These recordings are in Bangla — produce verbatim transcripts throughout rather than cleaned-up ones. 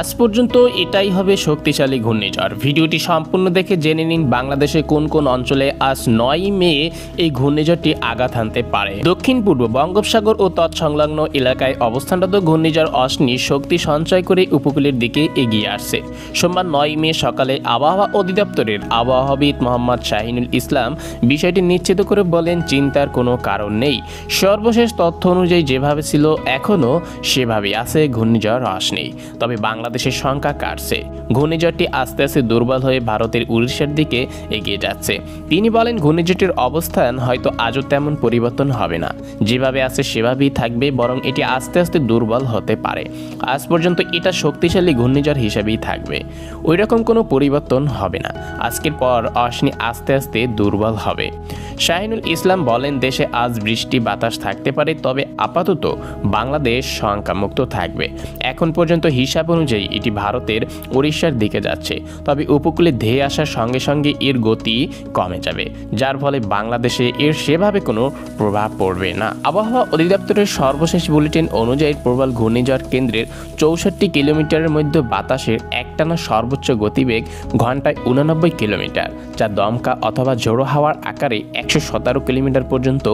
আজ পর্যন্ত এটাই হবে শক্তিশালী ঘূর্ণিঝড়। ভিডিওটি সম্পূর্ণ দেখে জেনে নিন বাংলাদেশে কোন কোন অঞ্চলে আজ নয় মে এই ঘূর্ণিঝড়টি আঘাত হানতে পারে। দক্ষিণ পূর্ব বঙ্গোপসাগর ও তৎসংলগ্ন এলাকায় অবস্থানরত ঘূর্ণিঝড় অশ্নি শক্তি সঞ্চয় করে উপকূলের দিকে এগিয়ে আসছে। সোমবার নয় মে সকালে আবহাওয়া অধিদপ্তরের আবহাওয়াবিদ মোহাম্মদ শাহিনুল ইসলাম বিষয়টি নিশ্চিত করে বলেন, চিন্তার কোনো কারণ নেই। সর্বশেষ তথ্য অনুযায়ী যেভাবে ছিল এখনও সেভাবেই আছে ঘূর্ণিঝড় অশ্নি, তবে বাংলাদেশের সংখ্যা কাটছে। ঘূর্ণিঝড়টি আস্তে আস্তে দুর্বল হয়ে ভারতের উড়িষ্যার দিকে এগিয়ে যাচ্ছে। তিনি বলেন, ঘূর্ণিঝড়টির অবস্থান হয়তো আজও তেমন পরিবর্তন হবে না, যেভাবে আছে সেভাবেই থাকবে, বরং এটি আস্তে আস্তে দুর্বল হতে পারে। আজ পর্যন্ত এটা শক্তিশালী ঘূর্ণিঝড় হিসেবেই থাকবে, ওই রকম কোনো পরিবর্তন হবে না। আজকের পর অশ্নি আস্তে আস্তে দুর্বল হবে। শাহিনুল ইসলাম বলেন, দেশে আজ বৃষ্টি বাতাস থাকতে পারে, তবে আপাতত বাংলাদেশ শঙ্কামুক্ত থাকবে। এখন পর্যন্ত হিসাব অনুযায়ী এটি ভারতের উড়িষ্যার দিকে যাচ্ছে, তবে উপকূলে ধেয়ে আসার সঙ্গে সঙ্গে এর গতি কমে যাবে, যার ফলে বাংলাদেশে এর সেভাবে কোনো প্রভাব পড়বে না। আবহাওয়া অধিদপ্তরের সর্বশেষ বুলেটিন অনুযায়ী প্রবল ঘূর্ণিঝড় কেন্দ্রের চৌষট্টি কিলোমিটারের মধ্যে বাতাসের একটানা সর্বোচ্চ গতিবেগ ঘন্টায় উনানব্বই কিলোমিটার, যা দমকা অথবা ঝোড়ো হাওয়ার আকারে একশো সতেরো কিলোমিটার পর্যন্ত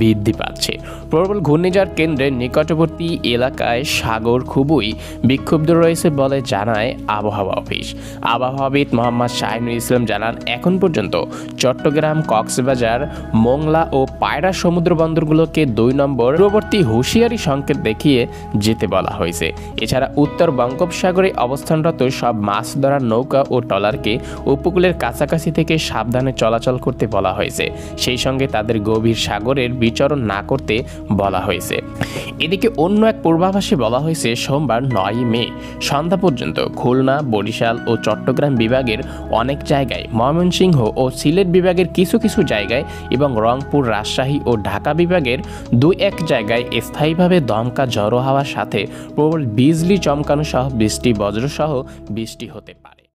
বৃদ্ধি পাচ্ছে। প্রবল ঘূর্ণিঝড় কেন্দ্রের নিকটবর্তী এলাকায় সাগর খুবই বিক্ষুব্ধ রয়েছে বলে জানায় আবহাওয়া অফিস। আবহাওয়াবিদ মোহাম্মদ শাহিনুল ইসলাম জানান, এখন পর্যন্ত চট্টগ্রাম, কক্সবাজার, মোংলা ও পায়রা সমুদ্র বন্দরগুলোকে দুই নম্বর পূর্ববর্তী হুঁশিয়ারি সংকেত দেখিয়ে যেতে বলা হয়েছে। এছাড়া উত্তর বঙ্গোপসাগরে অবস্থানরত সব মাছ ধরার নৌকা ও ট্রলারকে উপকূলের কাছাকাছি থেকে সাবধানে চলাচল করতে বলা হয়েছে, সেই সঙ্গে তাদের গভীর সাগরের বিচরণ না করতে বলা হয়েছে। এদিকে অন্য এক পূর্বাভাসে বলা হয়েছে, সোমবার নয় মে সন্ধ্যা পর্যন্ত খুলনা, বরিশাল ও চট্টগ্রাম বিভাগের অনেক জায়গায়, ময়মনসিংহ ও সিলেট বিভাগের কিছু কিছু জায়গায় এবং রংপুর, রাজশাহী ও ঢাকা বিভাগের দুই এক জায়গায় স্থায়ীভাবে দমকা ঝড়ো হাওয়ার সাথে প্রবল বিজলি চমকানো সহ বৃষ্টি বজ্রসহ বৃষ্টি হতে পারে।